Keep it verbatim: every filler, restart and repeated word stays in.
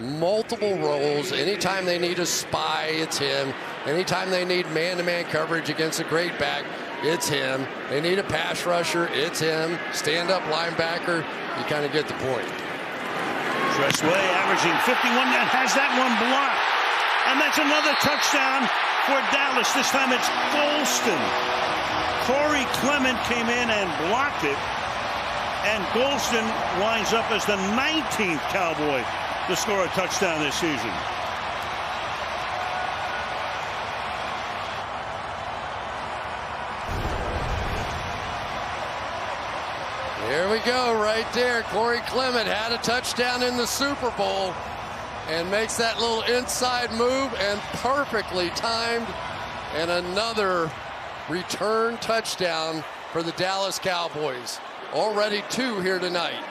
multiple roles. Anytime they need a spy, it's him. Anytime they need man-to-man coverage against a great back, it's him. They need a pass rusher, it's him. Stand-up linebacker, you kind of get the point. Tressway averaging fifty-one, that has that one blocked. And that's another touchdown for Dallas. This time it's Golston. Corey Clement came in and blocked it. And Golston winds up as the nineteenth Cowboy to score a touchdown this season. Here we go, right there. Corey Clement had a touchdown in the Super Bowl and makes that little inside move and perfectly timed. And another return touchdown for the Dallas Cowboys. Already two here tonight.